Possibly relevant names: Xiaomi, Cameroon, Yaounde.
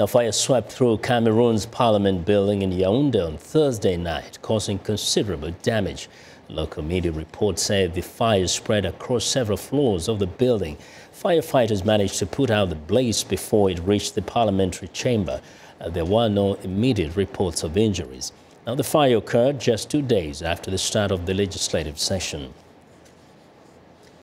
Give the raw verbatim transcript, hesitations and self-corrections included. Now, fire swept through Cameroon's parliament building in Yaounde on Thursday night, causing considerable damage. Local media reports say the fire spread across several floors of the building. Firefighters managed to put out the blaze before it reached the parliamentary chamber. There were no immediate reports of injuries. Now, the fire occurred just two days after the start of the legislative session.